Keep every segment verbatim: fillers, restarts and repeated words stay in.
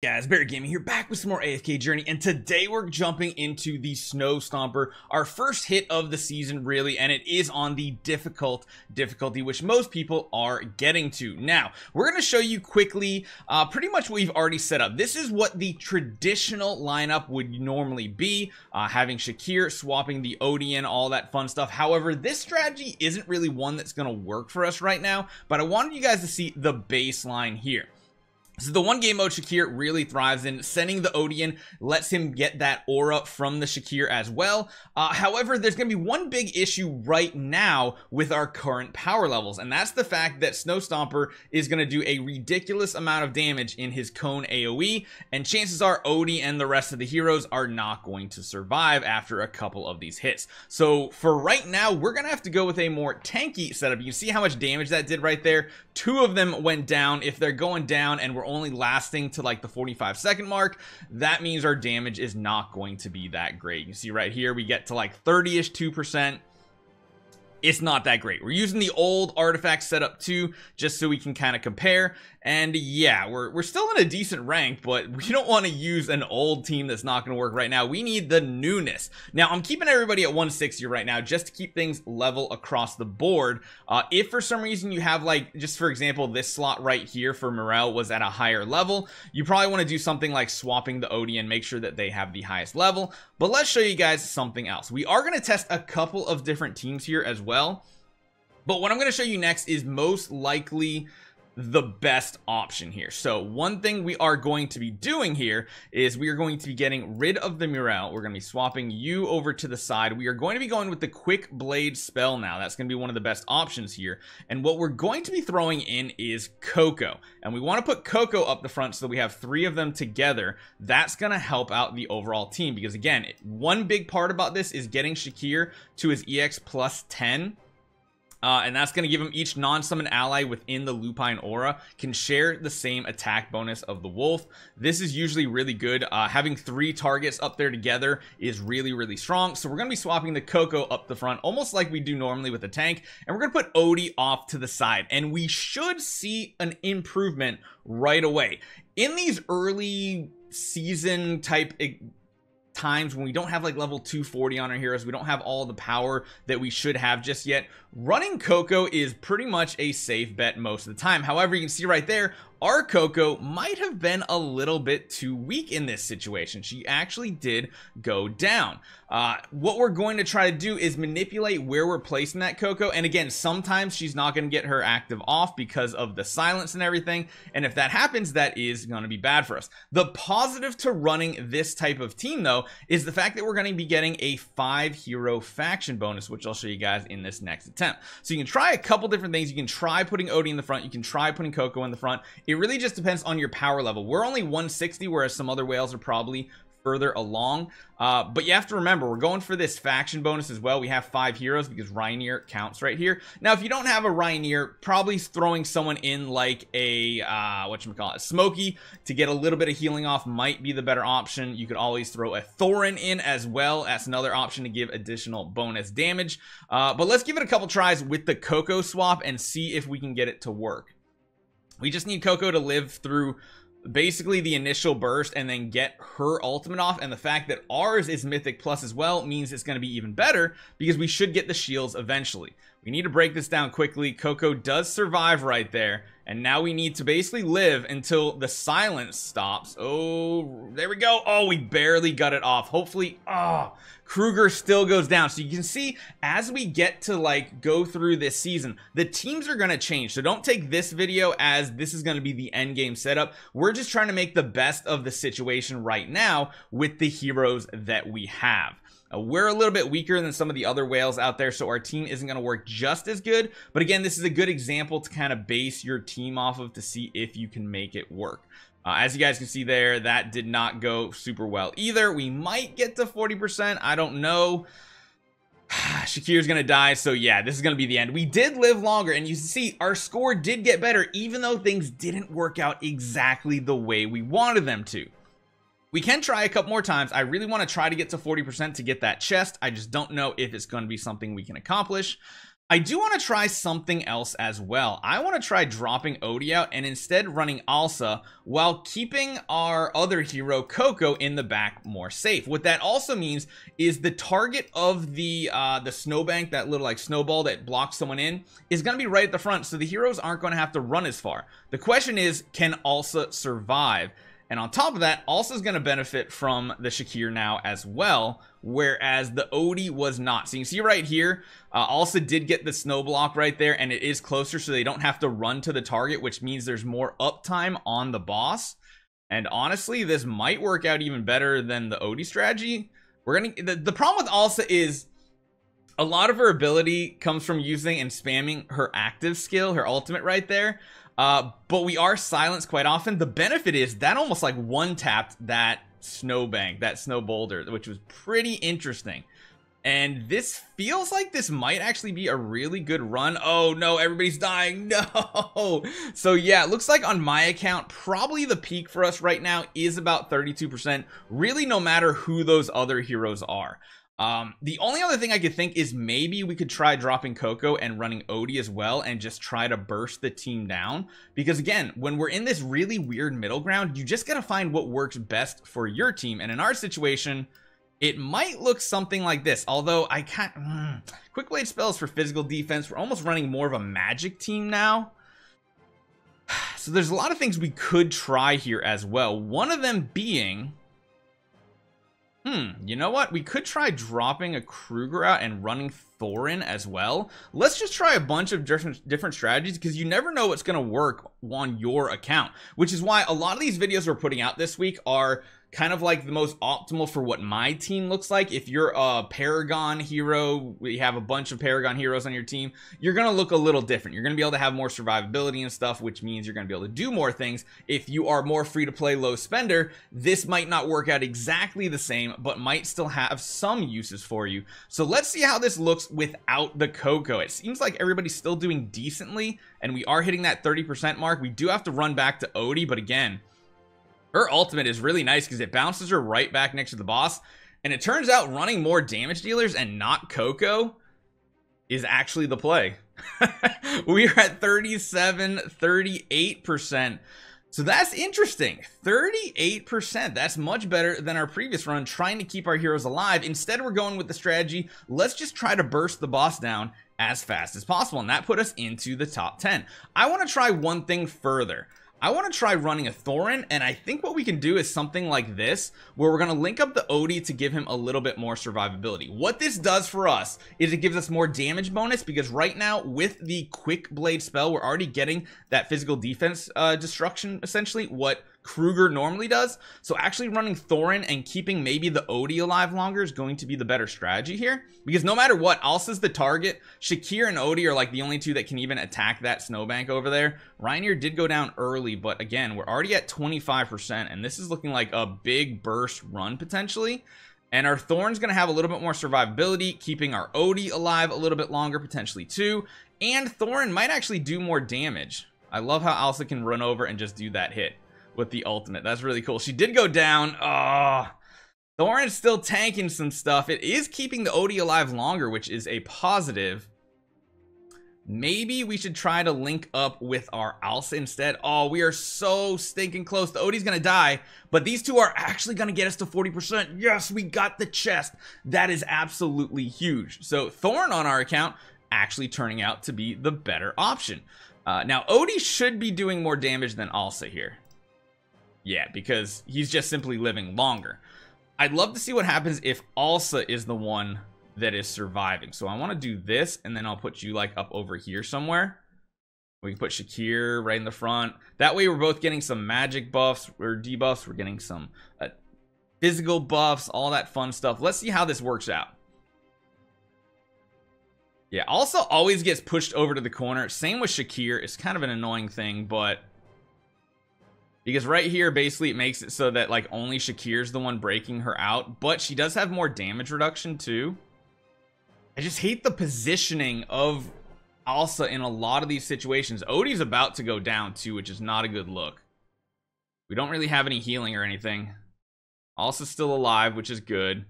Guys, Barry Gaming here, back with some more A F K Journey, and today we're jumping into the Snow Stomper, our first hit of the season, really, and it is on the difficult difficulty, which most people are getting to. Now, we're going to show you quickly uh, pretty much what we've already set up. This is what the traditional lineup would normally be, uh, having Shakir, swapping the Odeon, all that fun stuff. However, this strategy isn't really one that's going to work for us right now, but I wanted you guys to see the baseline here. So the one game mode Shakir really thrives in, sending the Odeon lets him get that aura from the Shakir as well. Uh, however, there's going to be one big issue right now with our current power levels, and that's the fact that Snow Stomper is going to do a ridiculous amount of damage in his cone A O E, and chances are Odie and the rest of the heroes are not going to survive after a couple of these hits. So for right now, we're going to have to go with a more tanky setup. You can see how much damage that did right there. Two of them went down. If they're going down and we're only lasting to like the forty-five second mark, that means our damage is not going to be that great. You can see right here we get to like thirty-ish, two percent. It's not that great. We're using the old artifact setup too, just so we can kind of compare. And yeah, we're, we're still in a decent rank, but we don't want to use an old team that's not going to work right now. We need the newness. Now, I'm keeping everybody at one sixty right now just to keep things level across the board. Uh, if for some reason you have, like, just for example, this slot right here for Morale was at a higher level, you probably want to do something like swapping the Odie and make sure that they have the highest level. But let's show you guys something else. We are going to test a couple of different teams here as well. well but what I'm going to show you next is most likely the best option here. So one thing we are going to be doing here is we are going to be getting rid of the Murel. We're going to be swapping you over to the side. We are going to be going with the Quick Blade spell now. That's going to be one of the best options here. And what we're going to be throwing in is Coco. And we want to put Coco up the front so that we have three of them together. That's going to help out the overall team. Because again, one big part about this is getting Shakir to his E X plus ten. Uh, and that's going to give him each non-summon ally within the Lupine Aura can share the same attack bonus of the wolf. This is usually really good. Uh, having three targets up there together is really, really strong. So we're going to be swapping the Coco up the front, almost like we do normally with the tank. And we're going to put Odie off to the side. And we should see an improvement right away. In these early season type times when we don't have like level two forty on our heroes, we don't have all the power that we should have just yet, running Coco is pretty much a safe bet most of the time. However, you can see right there, our Coco might have been a little bit too weak in this situation. She actually did go down. Uh, what we're going to try to do is manipulate where we're placing that Coco. And again, sometimes she's not going to get her active off because of the silence and everything. And if that happens, that is going to be bad for us. The positive to running this type of team, though, is the fact that we're going to be getting a five hero faction bonus, which I'll show you guys in this next attempt. So you can try a couple different things. You can try putting Odie in the front. You can try putting Coco in the front. It really just depends on your power level. We're only one sixty, whereas some other whales are probably further along. Uh, but you have to remember, we're going for this faction bonus as well. We have five heroes because Reinier counts right here. Now, if you don't have a Reinier, probably throwing someone in like a, uh, whatchamacallit, Smokey to get a little bit of healing off might be the better option. You could always throw a Thoran in as well. That's another option to give additional bonus damage. Uh, but let's give it a couple tries with the Coco swap and see if we can get it to work. We just need Coco to live through basically the initial burst and then get her ultimate off. And the fact that ours is Mythic Plus as well means it's going to be even better because we should get the shields eventually. We need to break this down quickly. Coco does survive right there. And now we need to basically live until the silence stops. Oh, there we go. Oh, we barely got it off. Hopefully, oh, Kruger still goes down. So you can see as we get to like go through this season, the teams are going to change. So don't take this video as this is going to be the end game setup. We're just trying to make the best of the situation right now with the heroes that we have. Uh, we're a little bit weaker than some of the other whales out there, so our team isn't going to work just as good. But again, this is a good example to kind of base your team off of to see if you can make it work. Uh, as you guys can see there, that did not go super well either. We might get to forty percent. I don't know. Shakir's going to die, so yeah, this is going to be the end. We did live longer, and you see our score did get better, even though things didn't work out exactly the way we wanted them to. We can try a couple more times. I really want to try to get to forty percent to get that chest. I just don't know if it's going to be something we can accomplish. I do want to try something else as well. I want to try dropping Odie out and instead running Alsa while keeping our other hero, Coco, in the back more safe. What that also means is the target of the uh, the snowbank, that little like snowball that blocks someone in, is going to be right at the front, so the heroes aren't going to have to run as far. The question is, can Alsa survive? And on top of that, Alsa's going to benefit from the Shakir now as well, whereas the Odie was not. So you can see right here, uh, Alsa did get the snow block right there, and it is closer, so they don't have to run to the target, which means there's more uptime on the boss. And honestly, this might work out even better than the Odie strategy. We're gonna the, the problem with Alsa is a lot of her ability comes from using and spamming her active skill, her ultimate right there. Uh, but we are silenced quite often. The benefit is that almost like one-tapped that snowbank, that snow boulder, which was pretty interesting. And this feels like this might actually be a really good run. Oh no, everybody's dying, no! So yeah, it looks like on my account, probably the peak for us right now is about thirty-two percent, really no matter who those other heroes are. Um, the only other thing I could think is maybe we could try dropping Coco and running Odie as well and just try to burst the team down. Because again, when we're in this really weird middle ground, you just gotta find what works best for your team. And in our situation, it might look something like this. Although I can't, mm, Quick Blade spells for physical defense. We're almost running more of a magic team now. So there's a lot of things we could try here as well. One of them being... Hmm, you know what? We could try dropping a Kruger out and running Thoran as well. Let's just try a bunch of different, different strategies, because you never know what's going to work on your account, which is why a lot of these videos we're putting out this week are kind of like the most optimal for what my team looks like. If you're a Paragon hero, we have a bunch of Paragon heroes on your team, you're going to look a little different. You're going to be able to have more survivability and stuff, which means you're going to be able to do more things. If you are more free-to-play low spender, this might not work out exactly the same, but might still have some uses for you. So let's see how this looks without the Coco. It seems like everybody's still doing decently, and we are hitting that thirty percent mark. We do have to run back to Odie, but again... her ultimate is really nice because it bounces her right back next to the boss. And it turns out running more damage dealers and not Coco is actually the play. We are at thirty-seven, thirty-eight percent. So that's interesting. thirty-eight percent. That's much better than our previous run trying to keep our heroes alive. Instead, we're going with the strategy, let's just try to burst the boss down as fast as possible. And that put us into the top ten. I want to try one thing further. I want to try running a Thoran, and I think what we can do is something like this, where we're going to link up the Odie to give him a little bit more survivability. What this does for us is it gives us more damage bonus, because right now with the Quick Blade spell, we're already getting that physical defense uh, destruction, essentially, what Kruger normally does. So actually running Thoran and keeping maybe the Odie alive longer is going to be the better strategy here, because no matter what, Alsa's the target. Shakir and Odie are like the only two that can even attack that snowbank over there. Reinier did go down early, but again, we're already at twenty-five percent, and this is looking like a big burst run potentially. And our Thoran's going to have a little bit more survivability, keeping our Odie alive a little bit longer potentially too, and Thoran might actually do more damage. I love how Alsa can run over and just do that hit with the ultimate. That's really cool. She did go down. Ah, oh, Thoran's still tanking some stuff. It is keeping the Odie alive longer, which is a positive. Maybe we should try to link up with our Alsa instead. Oh, we are so stinking close. The Odie's gonna die, but these two are actually gonna get us to forty percent. Yes, we got the chest. That is absolutely huge. So Thoran on our account actually turning out to be the better option. Uh, now Odie should be doing more damage than Alsa here. Yeah, because he's just simply living longer. I'd love to see what happens if Alsa is the one that is surviving. So I want to do this, and then I'll put you like up over here somewhere. We can put Shakir right in the front. That way we're both getting some magic buffs or debuffs. We're getting some uh, physical buffs, all that fun stuff. Let's see how this works out. Yeah, Alsa always gets pushed over to the corner. Same with Shakir. It's kind of an annoying thing, but... because right here, basically, it makes it so that, like, only Shakir's the one breaking her out. But she does have more damage reduction, too. I just hate the positioning of Alsa in a lot of these situations. Odie's about to go down, too, which is not a good look. We don't really have any healing or anything. Alsa's still alive, which is good.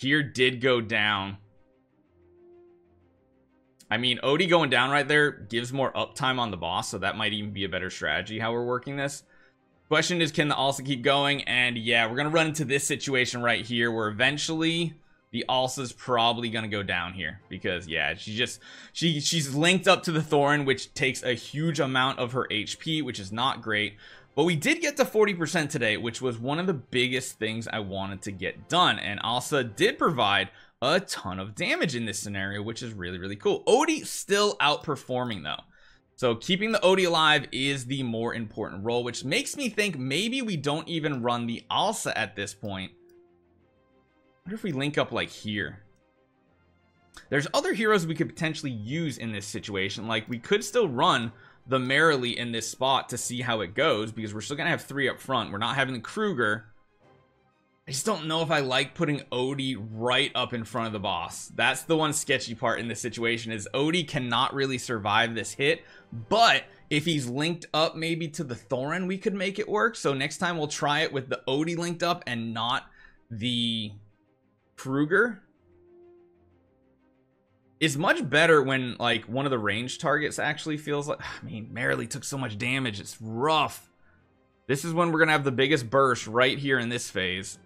Shakir did go down. I mean, Odie going down right there gives more uptime on the boss, so that might even be a better strategy how we're working this. Question is, can the Alsa keep going? And yeah, we're gonna run into this situation right here where eventually the Alsa's probably gonna go down here, because yeah, she just she she's linked up to the Thoran, which takes a huge amount of her H P, which is not great. But we did get to forty percent today, which was one of the biggest things I wanted to get done. And Alsa did provide a ton of damage in this scenario, which is really, really cool. Odie still outperforming, though. So keeping the Odie alive is the more important role, which makes me think maybe we don't even run the Alsa at this point. I wonder if we link up, like, here. There's other heroes we could potentially use in this situation. Like, we could still run the Marilee in this spot to see how it goes, because we're still gonna have three up front. We're not having the Kruger. I just don't know if I like putting Odie right up in front of the boss. That's the one sketchy part in this situation, is Odie cannot really survive this hit, but if he's linked up maybe to the Thoran, we could make it work. So next time we'll try it with the Odie linked up and not the Kruger. It's much better when, like, one of the range targets actually feels like... I mean, Marilee took so much damage. It's rough. This is when we're going to have the biggest burst right here in this phase.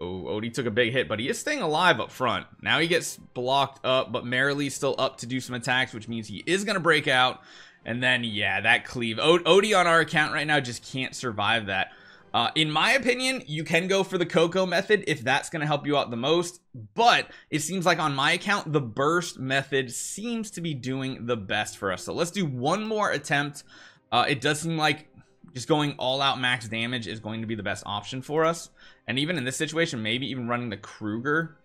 Oh, Odie took a big hit, but he is staying alive up front. Now he gets blocked up, but Marilee's still up to do some attacks, which means he is going to break out. And then, yeah, that cleave. Odie on our account right now just can't survive that. Uh, in my opinion, you can go for the Coco method if that's going to help you out the most, but it seems like on my account, the burst method seems to be doing the best for us. So let's do one more attempt. Uh, it does seem like just going all out max damage is going to be the best option for us. And even in this situation, maybe even running the Kruger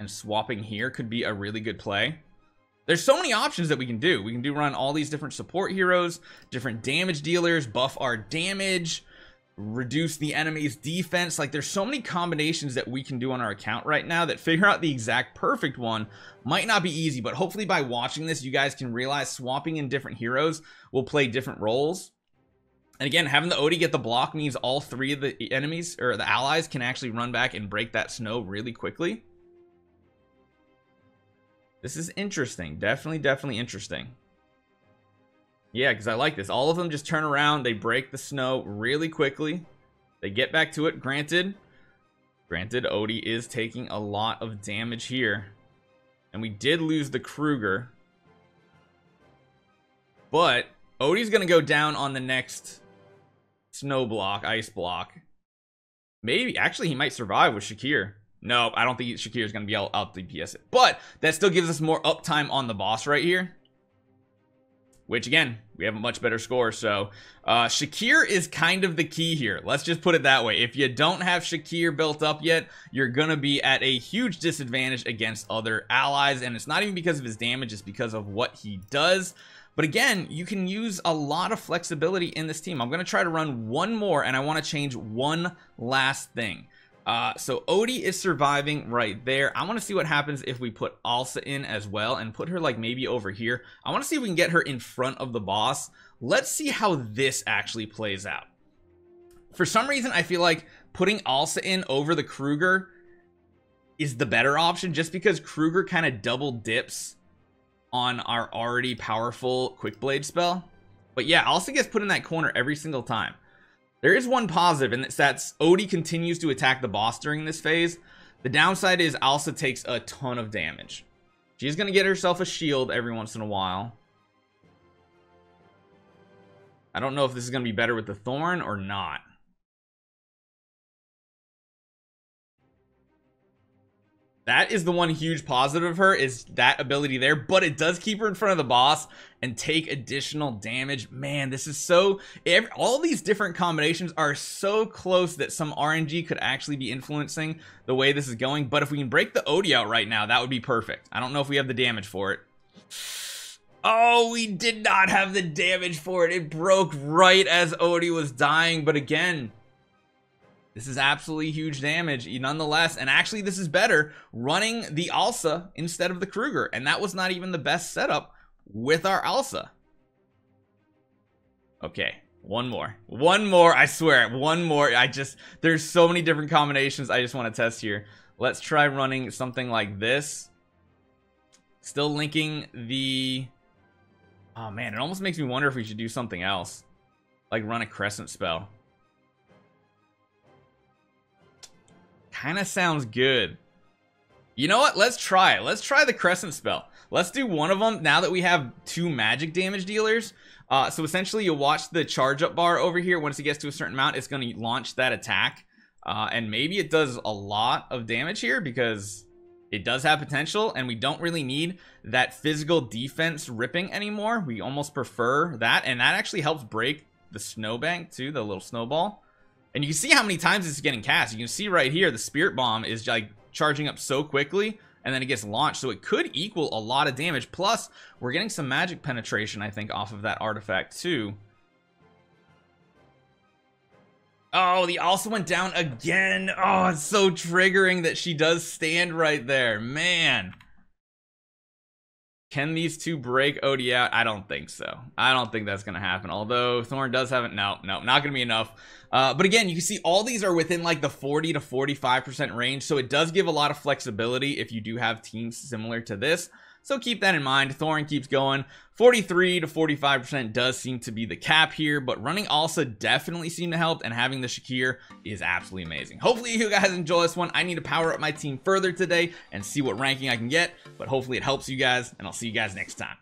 and swapping here could be a really good play. There's so many options that we can do. We can do run all these different support heroes, different damage dealers, buff our damage, reduce the enemy's defense. Like, there's so many combinations that we can do on our account right now that figure out the exact perfect one might not be easy, but hopefully by watching this you guys can realize swapping in different heroes will play different roles. And again, having the Odie get the block means all three of the enemies or the allies can actually run back and break that snow really quickly. This is interesting. Definitely, definitely interesting. Yeah, because I like this. All of them just turn around. They break the snow really quickly. They get back to it. Granted, granted, Odie is taking a lot of damage here. And we did lose the Kruger. But Odie's going to go down on the next snow block, ice block. Maybe. Actually, he might survive with Shakir. No, I don't think Shakir is going to be able to out D P S it. But that still gives us more uptime on the boss right here, which, again, we have a much better score. So uh, Shakir is kind of the key here. Let's just put it that way. If you don't have Shakir built up yet, you're going to be at a huge disadvantage against other allies. And it's not even because of his damage. It's because of what he does. But again, you can use a lot of flexibility in this team. I'm going to try to run one more, and I want to change one last thing. Uh, so Odie is surviving right there. I want to see what happens if we put Alsa in as well and put her, like, maybe over here. I want to see if we can get her in front of the boss. Let's see how this actually plays out. For some reason, I feel like putting Alsa in over the Kruger is the better option, just because Kruger kind of double dips on our already powerful Quick Blade spell. But yeah, Alsa gets put in that corner every single time. There is one positive, and that's Odie continues to attack the boss during this phase. The downside is Alsa takes a ton of damage. She's going to get herself a shield every once in a while. I don't know if this is going to be better with the Thoran or not. That is the one huge positive of her, is that ability there, but it does keep her in front of the boss and take additional damage. Man, this is so... Every, all these different combinations are so close that some R N G could actually be influencing the way this is going, but if we can break the Odie out right now, that would be perfect. I don't know if we have the damage for it. Oh, we did not have the damage for it. It broke right as Odie was dying, but again... this is absolutely huge damage nonetheless, and actually this is better running the Alsa instead of the Kruger, and that was not even the best setup with our Alsa. Okay, One more. One more. I swear. One more. I just... There's so many different combinations I just want to test here. Let's try running something like this. Still linking the... Oh, man. It almost makes me wonder if we should do something else. Like run a Crescent spell. Kind of sounds good. You know what? Let's try it. Let's try the Crescent spell. Let's do one of them now that we have two magic damage dealers. Uh, so essentially, you'll watch the charge up bar over here. Once it gets to a certain amount, it's going to launch that attack. Uh, and maybe it does a lot of damage here because it does have potential. And we don't really need that physical defense ripping anymore. We almost prefer that. And that actually helps break the snowbank too, the little snowball. And you can see how many times it's getting cast. You can see right here, the Spirit Bomb is like charging up so quickly. And then it gets launched, so it could equal a lot of damage. Plus, we're getting some magic penetration, I think, off of that artifact, too. Oh, the Alsa went down again. Oh, it's so triggering that she does stand right there. Man. Can these two break Odie out? I don't think so. I don't think that's going to happen. Although, Thoran does have it. No, no, not going to be enough. Uh, but again, you can see all these are within like the forty to forty-five percent range. So it does give a lot of flexibility if you do have teams similar to this. So keep that in mind. Thoran keeps going. forty-three to forty-five percent does seem to be the cap here. But running Alsa definitely seemed to help. And having the Shakir is absolutely amazing. Hopefully you guys enjoy this one. I need to power up my team further today and see what ranking I can get. But hopefully it helps you guys. And I'll see you guys next time.